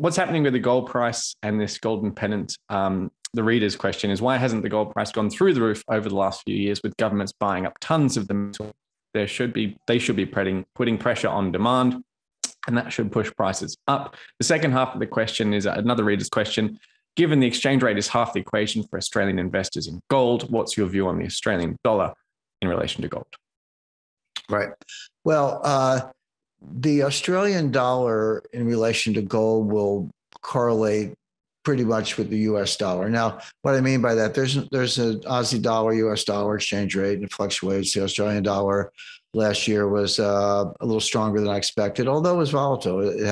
what's happening with the gold price and this golden pennant? The reader's question is, why hasn't the gold price gone through the roof over the last few years with governments buying up tons of the metal? They should be putting pressure on demand, and that should push prices up. The second half of the question is another reader's question. Given the exchange rate is half the equation for Australian investors in gold, what's your view on the Australian dollar in relation to gold? Right. Well, the Australian dollar in relation to gold will correlate pretty much with the U.S. dollar. Now, what I mean by that, there's an Aussie dollar, U.S. dollar exchange rate, and it fluctuates. The Australian dollar last year was a little stronger than I expected, although it was volatile. It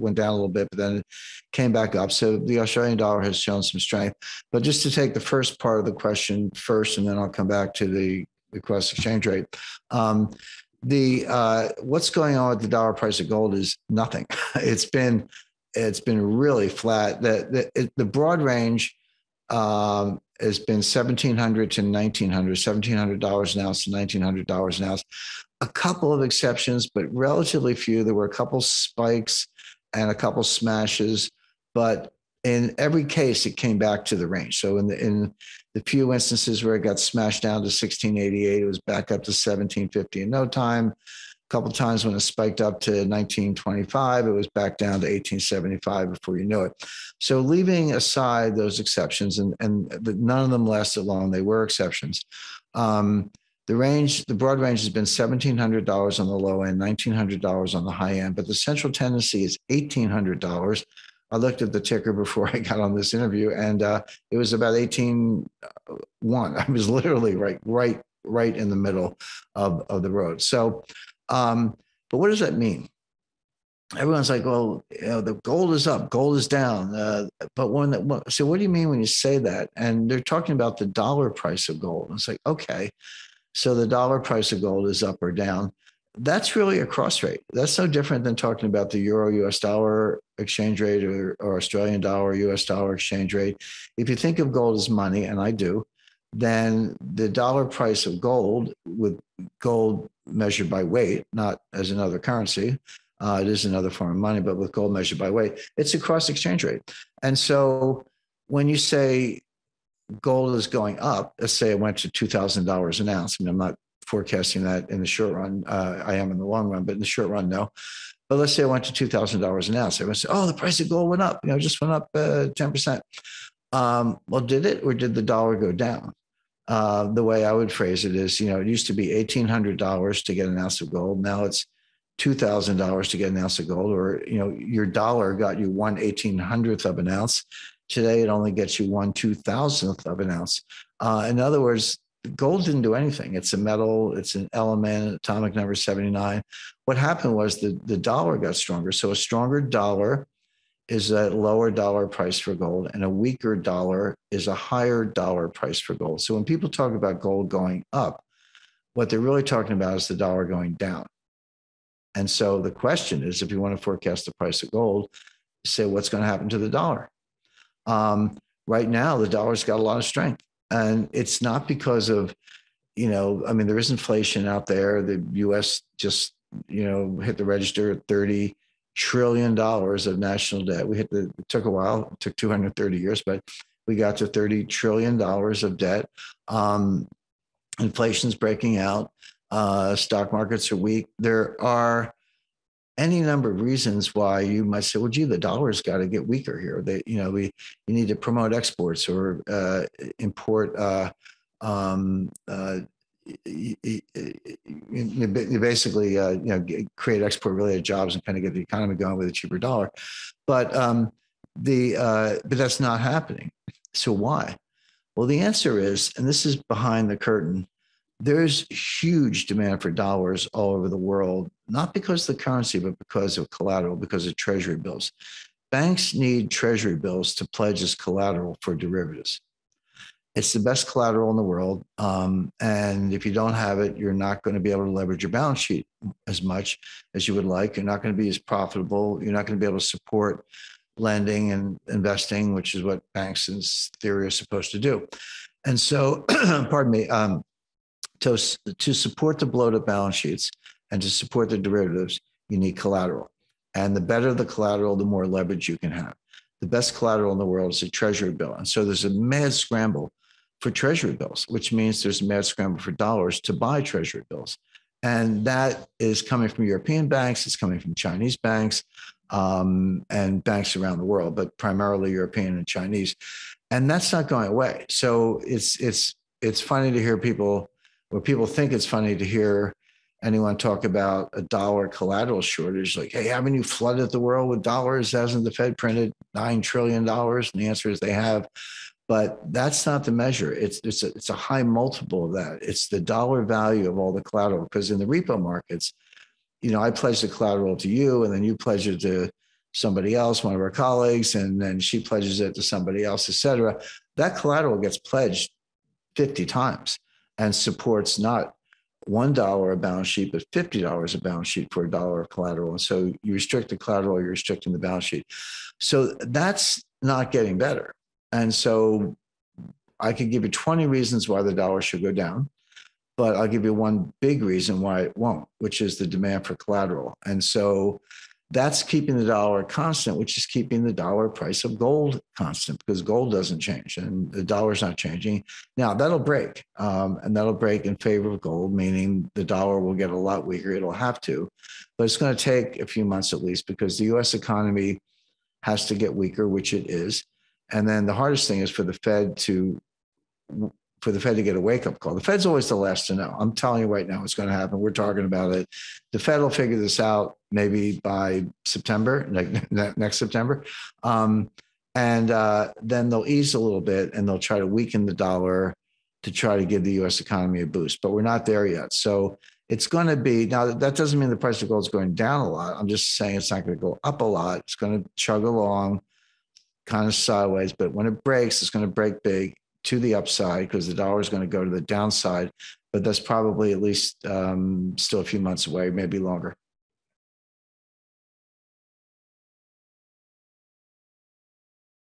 went down a little bit, but then it came back up. So the Australian dollar has shown some strength. But just to take the first part of the question first, and then I'll come back to the cross exchange rate. What's going on with the dollar price of gold is nothing. It's been really flat. The broad range has been $1,700 to $1,900, $1,700 an ounce to $1,900 an ounce. A couple of exceptions, but relatively few. There were a couple spikes and a couple smashes, but in every case, it came back to the range. So in the few instances where it got smashed down to 1688, it was back up to 1750 in no time. Couple of times when it spiked up to 1925, it was back down to 1875 before you know it. So leaving aside those exceptions, and none of them lasted long, they were exceptions. The broad range has been $1,700 on the low end, $1,900 on the high end, but the central tendency is $1,800. I looked at the ticker before I got on this interview, and it was about 18.1. I was literally right in the middle of the road. So. But what does that mean? Everyone's like, well, the gold is up, gold is down. So what do you mean when you say that? And they're talking about the dollar price of gold. And it's like, okay, so the dollar price of gold is up or down. That's really a cross rate. That's no different than talking about the euro US dollar exchange rate or Australian dollar US dollar exchange rate. If you think of gold as money, and I do, then the dollar price of gold, with gold measured by weight, not as another currency, it is another form of money, but with gold measured by weight, it's a cross exchange rate. And so when you say gold is going up, let's say it went to $2,000 an ounce. I mean, I'm not forecasting that in the short run. I am in the long run, but in the short run, no. But let's say it went to $2,000 an ounce. Everyone says, oh, the price of gold went up, it just went up 10%. Well, did it, or did the dollar go down? The way I would phrase it is, it used to be $1,800 to get an ounce of gold. Now it's $2,000 to get an ounce of gold, or, your dollar got you 1/1800th of an ounce. Today, it only gets you 1/2000th of an ounce. In other words, gold didn't do anything. It's a metal, it's an element, atomic number 79. What happened was the dollar got stronger. So a stronger dollar is a lower dollar price for gold, and a weaker dollar is a higher dollar price for gold. So when people talk about gold going up, what they're really talking about is the dollar going down. And so the question is, if you want to forecast the price of gold, say what's going to happen to the dollar. Right now, the dollar's got a lot of strength, and it's not because of, there is inflation out there. The U.S. just, hit the register at $30 trillion of national debt. It took a while, it took 230 years, but we got to $30 trillion of debt. Inflation's breaking out. Stock markets are weak. There are any number of reasons why you might say, well, gee, the dollar's got to get weaker here. You need to promote exports or import. You basically create export-related jobs and kind of get the economy going with a cheaper dollar, but that's not happening. So why? Well, the answer is, and this is behind the curtain, there's huge demand for dollars all over the world, not because of the currency, but because of collateral, because of treasury bills. Banks need treasury bills to pledge as collateral for derivatives. It's the best collateral in the world. And if you don't have it, you're not going to be able to leverage your balance sheet as much as you would like. You're not going to be as profitable. You're not going to be able to support lending and investing, which is what banks in theory are supposed to do. And so, pardon me, to support the bloated balance sheets and to support the derivatives, you need collateral. And the better the collateral, the more leverage you can have. The best collateral in the world is a treasury bill. And so there's a mad scramble for treasury bills, which means there's a mad scramble for dollars to buy treasury bills. And that is coming from European banks. It's coming from Chinese banks and banks around the world, but primarily European and Chinese. And that's not going away. So it's funny to hear people, or people think it's funny to hear anyone talk about a dollar collateral shortage, like, hey, haven't you flooded the world with dollars? Hasn't the Fed printed $9 trillion? And the answer is they have. But that's not the measure. It's a high multiple of that. It's the dollar value of all the collateral. Because in the repo markets, you know, I pledge the collateral to you, and then you pledge it to somebody else, one of our colleagues, and then she pledges it to somebody else, et cetera. That collateral gets pledged 50 times and supports not $1 a balance sheet, but $50 a balance sheet for a dollar of collateral. And so you restrict the collateral, you're restricting the balance sheet. So that's not getting better. And so I could give you 20 reasons why the dollar should go down, but I'll give you one big reason why it won't, which is the demand for collateral. And so that's keeping the dollar constant, which is keeping the dollar price of gold constant, because gold doesn't change and the dollar's not changing. Now that'll break, and that'll break in favor of gold, meaning the dollar will get a lot weaker. It'll have to, but it's going to take a few months at least, because the US economy has to get weaker, which it is. And then the hardest thing is for the Fed to get a wake-up call. The Fed's always the last to know. I'm telling you right now, it's going to happen. We're talking about it. The Fed will figure this out maybe by September, next September. Then they'll ease a little bit and they'll try to weaken the dollar to try to give the U.S. economy a boost. But we're not there yet. So it's going to be, now that doesn't mean the price of gold is going down a lot. I'm just saying it's not going to go up a lot. It's going to chug along kind of sideways, but when it breaks, it's going to break big to the upside, because the dollar is going to go to the downside, but that's probably at least still a few months away, maybe longer.